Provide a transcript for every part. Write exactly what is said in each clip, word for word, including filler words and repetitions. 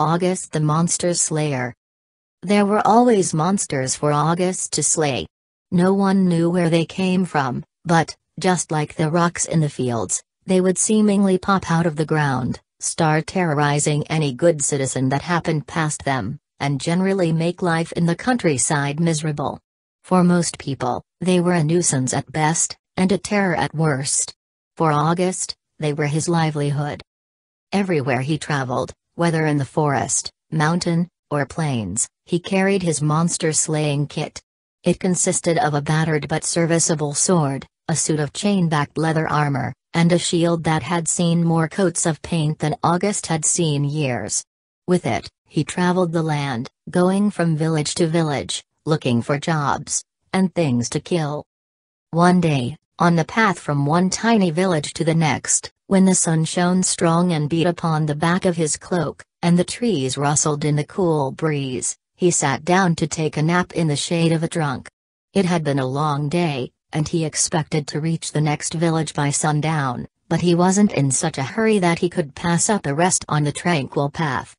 August the Monster Slayer. There were always monsters for August to slay. No one knew where they came from, but, just like the rocks in the fields, they would seemingly pop out of the ground, start terrorizing any good citizen that happened past them, and generally make life in the countryside miserable. For most people, they were a nuisance at best, and a terror at worst. For August, they were his livelihood. Everywhere he traveled, whether in the forest, mountain, or plains, he carried his monster-slaying kit. It consisted of a battered but serviceable sword, a suit of chain-backed leather armor, and a shield that had seen more coats of paint than August had seen years. With it, he traveled the land, going from village to village, looking for jobs, and things to kill. One day, on the path from one tiny village to the next, when the sun shone strong and beat upon the back of his cloak, and the trees rustled in the cool breeze, he sat down to take a nap in the shade of a trunk. It had been a long day, and he expected to reach the next village by sundown, but he wasn't in such a hurry that he could pass up a rest on the tranquil path.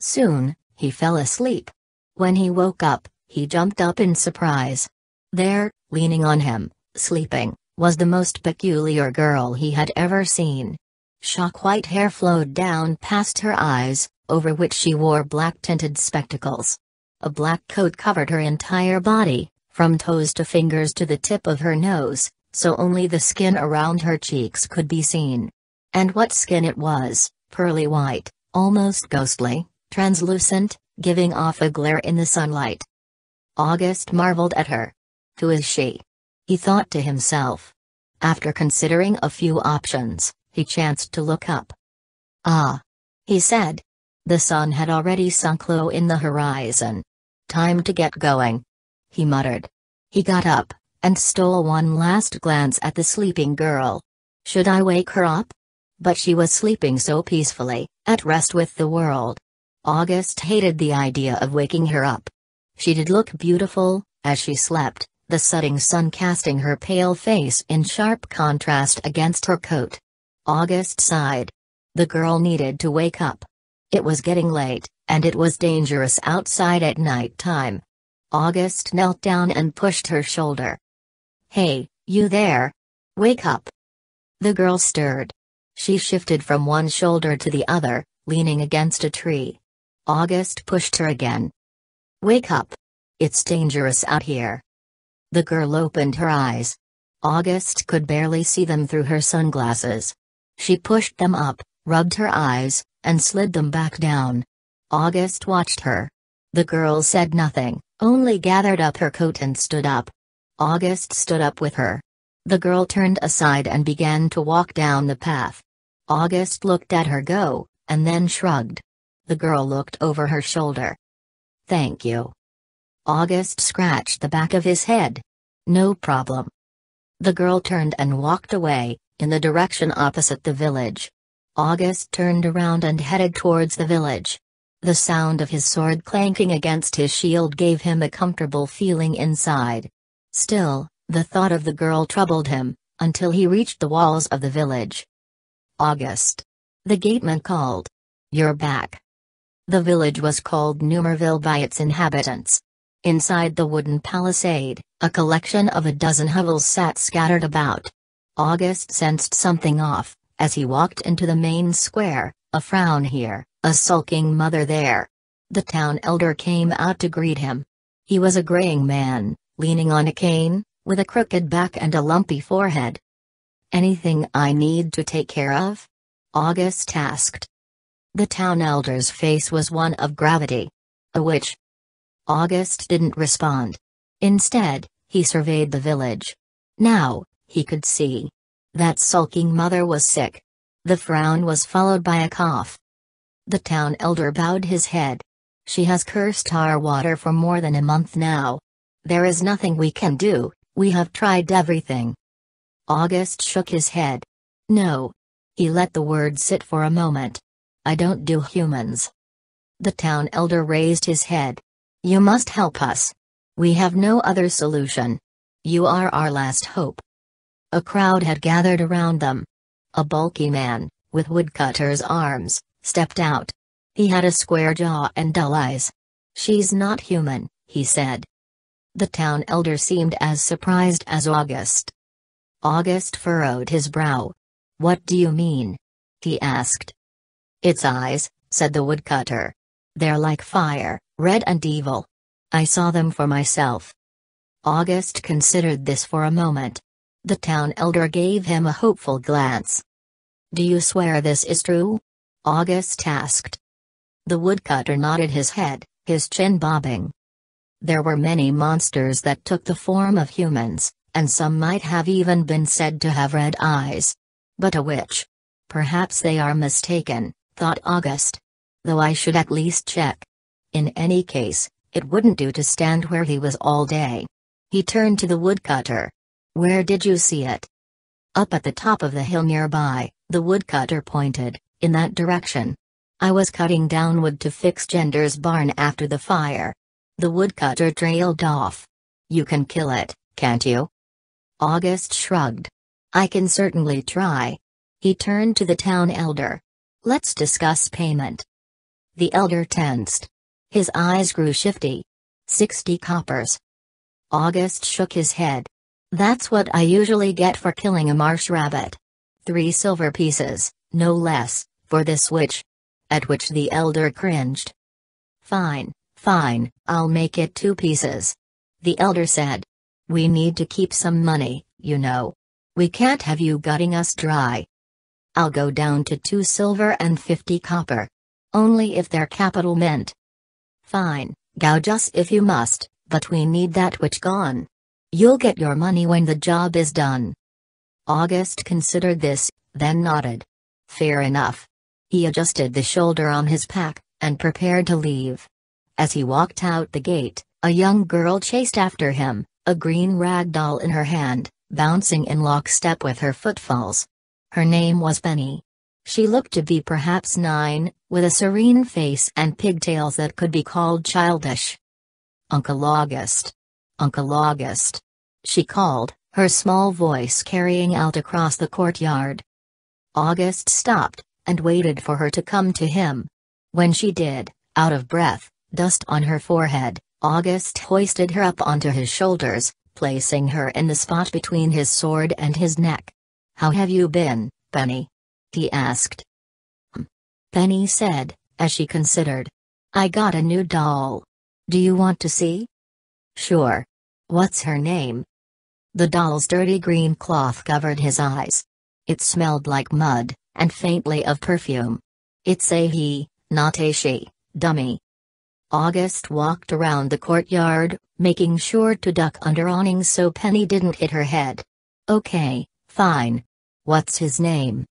Soon, he fell asleep. When he woke up, he jumped up in surprise. There, leaning on him, sleeping, was the most peculiar girl he had ever seen. Shock white hair flowed down past her eyes, over which she wore black-tinted spectacles. A black coat covered her entire body, from toes to fingers to the tip of her nose, so only the skin around her cheeks could be seen. And what skin it was, pearly white, almost ghostly, translucent, giving off a glare in the sunlight. August marveled at her. Who is she? He thought to himself. After considering a few options, he chanced to look up. Ah! he said. The sun had already sunk low in the horizon. Time to get going, he muttered. He got up, and stole one last glance at the sleeping girl. Should I wake her up? But she was sleeping so peacefully, at rest with the world. August hated the idea of waking her up. She did look beautiful, as she slept, the setting sun casting her pale face in sharp contrast against her coat. August sighed. The girl needed to wake up. It was getting late, and it was dangerous outside at night time. August knelt down and pushed her shoulder. Hey, you there! Wake up! The girl stirred. She shifted from one shoulder to the other, leaning against a tree. August pushed her again. Wake up! It's dangerous out here. The girl opened her eyes. August could barely see them through her sunglasses. She pushed them up, rubbed her eyes, and slid them back down. August watched her. The girl said nothing, only gathered up her coat and stood up. August stood up with her. The girl turned aside and began to walk down the path. August looked at her go, and then shrugged. The girl looked over her shoulder. Thank you. August scratched the back of his head. No problem. The girl turned and walked away, in the direction opposite the village. August turned around and headed towards the village. The sound of his sword clanking against his shield gave him a comfortable feeling inside. Still, the thought of the girl troubled him, until he reached the walls of the village. August. The gateman called. You're back. The village was called Numerville by its inhabitants. Inside the wooden palisade, a collection of a dozen hovels sat scattered about. August sensed something off, as he walked into the main square, a frown here, a sulking mother there. The town elder came out to greet him. He was a graying man, leaning on a cane, with a crooked back and a lumpy forehead. Anything I need to take care of? August asked. The town elder's face was one of gravity. A witch. August didn't respond. Instead, he surveyed the village. Now, he could see. That sulking mother was sick. The frown was followed by a cough. The town elder bowed his head. She has cursed our water for more than a month now. There is nothing we can do, we have tried everything. August shook his head. No. He let the word sit for a moment. I don't do humans. The town elder raised his head. You must help us. We have no other solution. You are our last hope. A crowd had gathered around them. A bulky man, with woodcutter's arms, stepped out. He had a square jaw and dull eyes. "She's not human," he said. The town elder seemed as surprised as August. August furrowed his brow. "What do you mean?" he asked. "Its eyes," said the woodcutter. "They're like fire, red and evil. I saw them for myself." August considered this for a moment. The town elder gave him a hopeful glance. "Do you swear this is true?" August asked. The woodcutter nodded his head, his chin bobbing. "There were many monsters that took the form of humans, and some might have even been said to have red eyes. But a witch? Perhaps they are mistaken," thought August. "Though I should at least check." In any case, it wouldn't do to stand where he was all day. He turned to the woodcutter. "Where did you see it?" "Up at the top of the hill nearby," the woodcutter pointed, "in that direction. I was cutting down wood to fix Gender's barn after the fire." The woodcutter trailed off. "You can kill it, can't you?" August shrugged. "I can certainly try." He turned to the town elder. "Let's discuss payment." The elder tensed. His eyes grew shifty. "Sixty coppers." August shook his head. "That's what I usually get for killing a marsh rabbit. Three silver pieces, no less, for this witch." At which the elder cringed. "Fine, fine, I'll make it two pieces," the elder said. "We need to keep some money, you know. We can't have you gutting us dry." "I'll go down to two silver and fifty copper. Only if they're capital mint." "Fine, gouge us if you must, but we need that witch gone. You'll get your money when the job is done." August considered this, then nodded. "Fair enough." He adjusted the shoulder on his pack, and prepared to leave. As he walked out the gate, a young girl chased after him, a green rag doll in her hand, bouncing in lockstep with her footfalls. Her name was Penny. She looked to be perhaps nine, with a serene face and pigtails that could be called childish. "Uncle August. Uncle August," she called, her small voice carrying out across the courtyard. August stopped and waited for her to come to him. When she did, out of breath, dust on her forehead, August hoisted her up onto his shoulders, placing her in the spot between his sword and his neck. "How have you been, Penny?" he asked. "Hm," Penny said, as she considered. "I got a new doll. Do you want to see?" "Sure. What's her name?" The doll's dirty green cloth covered his eyes. It smelled like mud, and faintly of perfume. "It's a he, not a she, dummy." August walked around the courtyard, making sure to duck under awnings so Penny didn't hit her head. "Okay, fine. What's his name?"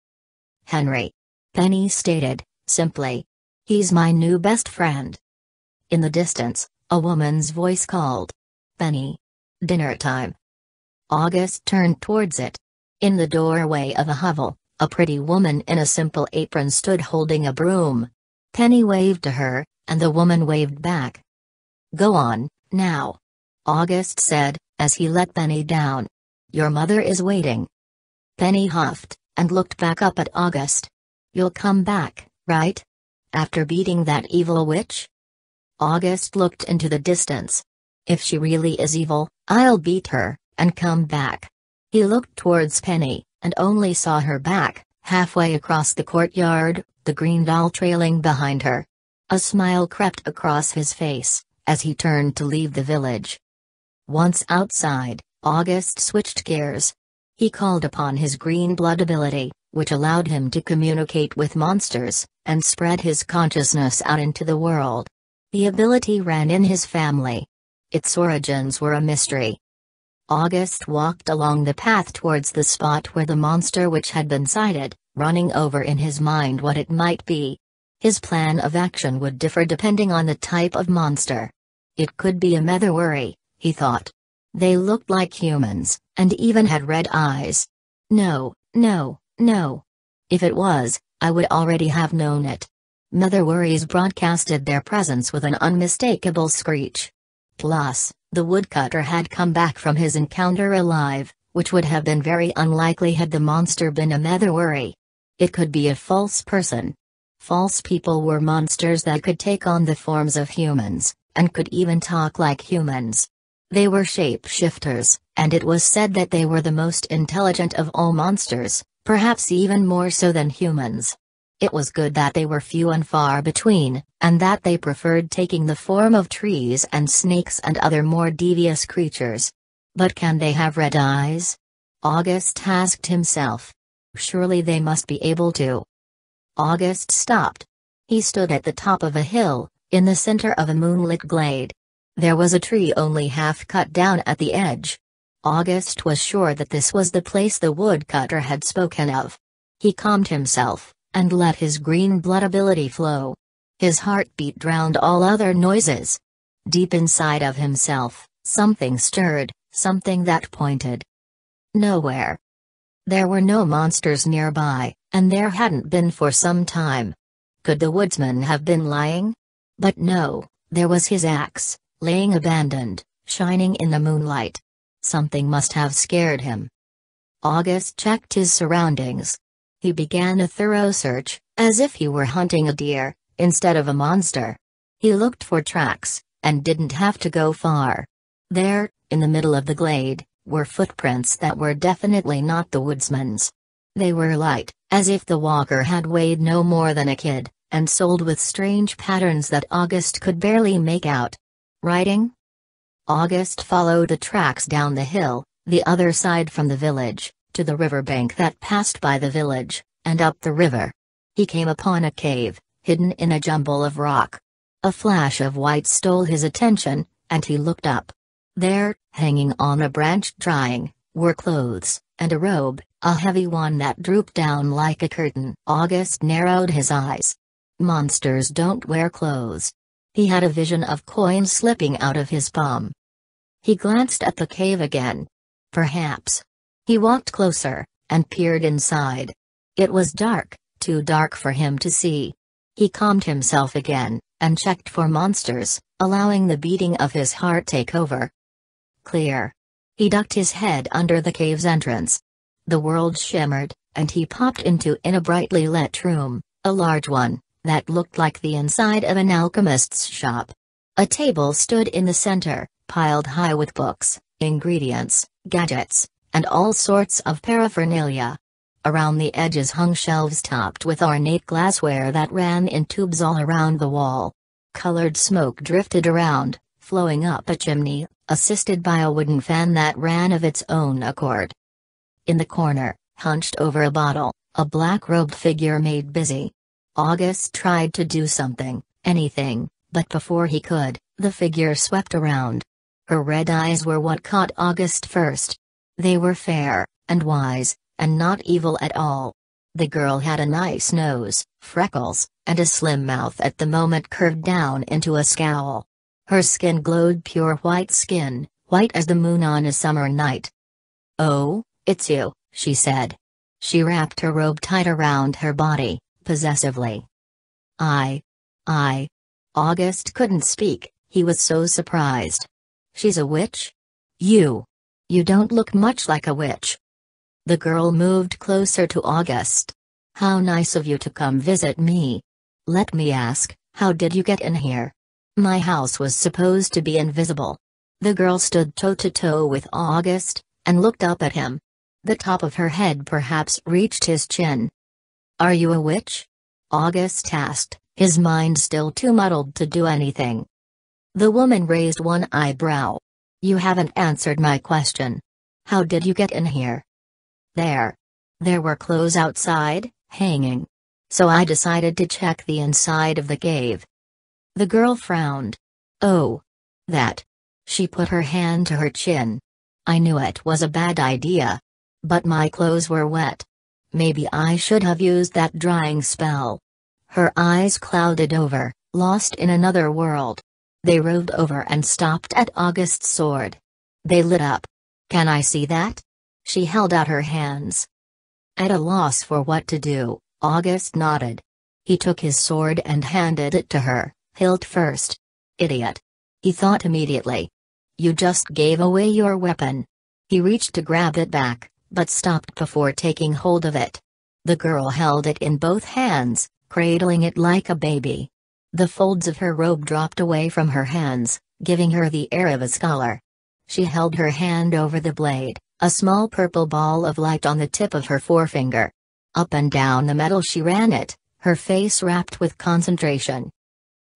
"Henry," Penny stated, simply. "He's my new best friend." In the distance, a woman's voice called. "Penny. Dinner time." August turned towards it. In the doorway of a hovel, a pretty woman in a simple apron stood holding a broom. Penny waved to her, and the woman waved back. "Go on, now," August said, as he let Penny down. "Your mother is waiting." Penny huffed, and looked back up at August. "You'll come back, right? After beating that evil witch?" August looked into the distance. "If she really is evil, I'll beat her, and come back." He looked towards Penny, and only saw her back, halfway across the courtyard, the green doll trailing behind her. A smile crept across his face, as he turned to leave the village. Once outside, August switched gears. He called upon his green blood ability, which allowed him to communicate with monsters, and spread his consciousness out into the world. The ability ran in his family. Its origins were a mystery. August walked along the path towards the spot where the monster which had been sighted, running over in his mind what it might be. His plan of action would differ depending on the type of monster. It could be a Metherwurry, he thought. They looked like humans, and even had red eyes. No, no, no. If it was, I would already have known it. Metherwurries broadcasted their presence with an unmistakable screech. Plus, the woodcutter had come back from his encounter alive, which would have been very unlikely had the monster been a Metherwurry. It could be a false person. False people were monsters that could take on the forms of humans, and could even talk like humans. They were shapeshifters, and it was said that they were the most intelligent of all monsters, perhaps even more so than humans. It was good that they were few and far between, and that they preferred taking the form of trees and snakes and other more devious creatures. But can they have red eyes? August asked himself. Surely they must be able to. August stopped. He stood at the top of a hill, in the center of a moonlit glade. There was a tree only half cut down at the edge. August was sure that this was the place the woodcutter had spoken of. He calmed himself, and let his green blood ability flow. His heartbeat drowned all other noises. Deep inside of himself, something stirred, something that pointed nowhere. There were no monsters nearby, and there hadn't been for some time. Could the woodsman have been lying? But no, there was his axe, laying abandoned, shining in the moonlight. Something must have scared him. August checked his surroundings. He began a thorough search, as if he were hunting a deer, instead of a monster. He looked for tracks, and didn't have to go far. There, in the middle of the glade, were footprints that were definitely not the woodsman's. They were light, as if the walker had weighed no more than a kid, and soled with strange patterns that August could barely make out. Writing? August followed the tracks down the hill, the other side from the village, to the riverbank that passed by the village, and up the river. He came upon a cave, hidden in a jumble of rock. A flash of white stole his attention, and he looked up. There, hanging on a branch drying, were clothes, and a robe, a heavy one that drooped down like a curtain. August narrowed his eyes. Monsters don't wear clothes. He had a vision of coins slipping out of his palm. He glanced at the cave again. Perhaps. He walked closer, and peered inside. It was dark, too dark for him to see. He calmed himself again, and checked for monsters, allowing the beating of his heart take over. Clear. He ducked his head under the cave's entrance. The world shimmered, and he popped into in a brightly lit room, a large one, that looked like the inside of an alchemist's shop. A table stood in the center, piled high with books, ingredients, gadgets, and all sorts of paraphernalia. Around the edges hung shelves topped with ornate glassware that ran in tubes all around the wall. Colored smoke drifted around, flowing up a chimney, assisted by a wooden fan that ran of its own accord. In the corner, hunched over a bottle, a black-robed figure made busy. August tried to do something, anything, but before he could, the figure swept around. Her red eyes were what caught August first. They were fair, and wise, and not evil at all. The girl had a nice nose, freckles, and a slim mouth at the moment curved down into a scowl. Her skin glowed pure white skin, white as the moon on a summer night. "Oh, it's you," she said. She wrapped her robe tight around her body, possessively. I. I. August couldn't speak, he was so surprised. "She's a witch?" You. You don't look much like a witch." The girl moved closer to August. "How nice of you to come visit me. Let me ask, how did you get in here? My house was supposed to be invisible." The girl stood toe-to-toe with August, and looked up at him. The top of her head perhaps reached his chin. "Are you a witch?" August asked, his mind still too muddled to do anything. The woman raised one eyebrow. "You haven't answered my question. How did you get in here?" There. There were clothes outside, hanging. So I decided to check the inside of the cave." The girl frowned. "Oh. That." She put her hand to her chin. "I knew it was a bad idea. But my clothes were wet. Maybe I should have used that drying spell." Her eyes clouded over, lost in another world. They roved over and stopped at August's sword. They lit up. "Can I see that?" She held out her hands. At a loss for what to do, August nodded. He took his sword and handed it to her, hilt first. "Idiot," he thought immediately. "You just gave away your weapon." He reached to grab it back, but stopped before taking hold of it. The girl held it in both hands, cradling it like a baby. The folds of her robe dropped away from her hands, giving her the air of a scholar. She held her hand over the blade, a small purple ball of light on the tip of her forefinger. Up and down the metal she ran it, her face rapt with concentration.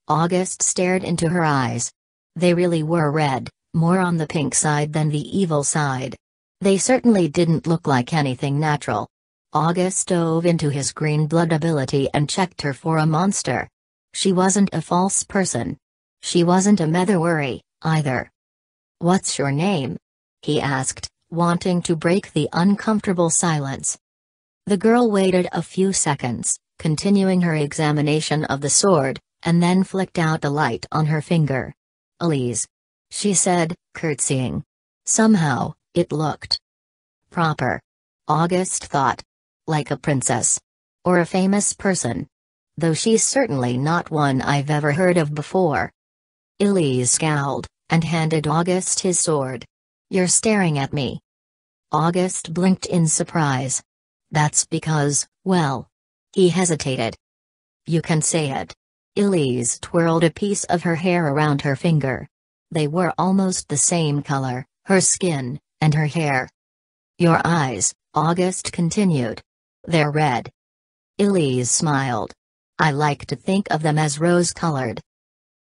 August stared into her eyes. They really were red, more on the pink side than the evil side. They certainly didn't look like anything natural. August dove into his green blood ability and checked her for a monster. She wasn't a false person. She wasn't a metherworry, either. "What's your name?" he asked, wanting to break the uncomfortable silence. The girl waited a few seconds, continuing her examination of the sword, and then flicked out a light on her finger. "Elise," she said, curtsying. Somehow, it looked proper. August thought. Like a princess. Or a famous person. Though she's certainly not one I've ever heard of before. Elise scowled, and handed August his sword. "You're staring at me." August blinked in surprise. "That's because, well..." He hesitated. "You can say it." Elise twirled a piece of her hair around her finger. They were almost the same color, her skin, and her hair. "Your eyes," August continued. "They're red." Elise smiled. "I like to think of them as rose-colored."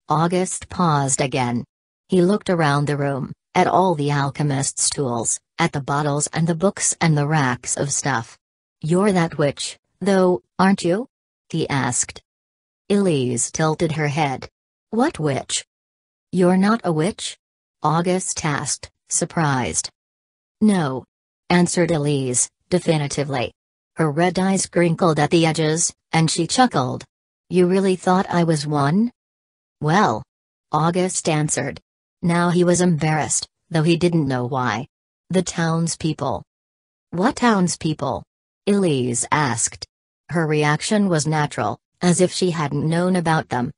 August paused again. He looked around the room, at all the alchemist's tools, at the bottles and the books and the racks of stuff. "You're that witch, though, aren't you?" he asked. Elise tilted her head. "What witch?" "You're not a witch?" August asked, surprised. "No," answered Elise, definitively. Her red eyes wrinkled at the edges, and she chuckled. "You really thought I was one?" "Well," August answered. Now he was embarrassed, though he didn't know why. "The townspeople." "What townspeople?" Elise asked. Her reaction was natural, as if she hadn't known about them.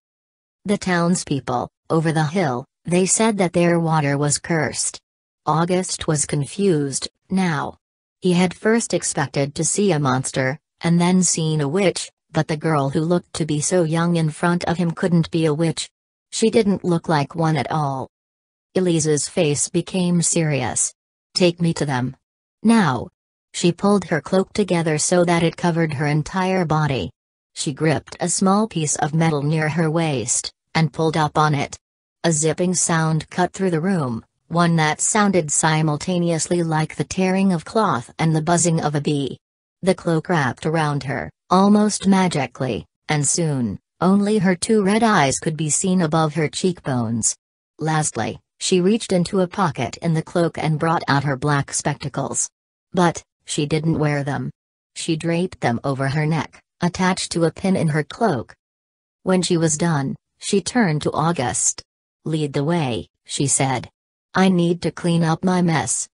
"The townspeople, over the hill, they said that their water was cursed." August was confused, now. He had first expected to see a monster, and then seen a witch, but the girl who looked to be so young in front of him couldn't be a witch. She didn't look like one at all. Elise's face became serious. "Take me to them. Now." She pulled her cloak together so that it covered her entire body. She gripped a small piece of metal near her waist, and pulled up on it. A zipping sound cut through the room, one that sounded simultaneously like the tearing of cloth and the buzzing of a bee. The cloak wrapped around her, almost magically, and soon, only her two red eyes could be seen above her cheekbones. Lastly, she reached into a pocket in the cloak and brought out her black spectacles. But, she didn't wear them. She draped them over her neck, attached to a pin in her cloak. When she was done, she turned to August. "Lead the way," she said. "I need to clean up my mess."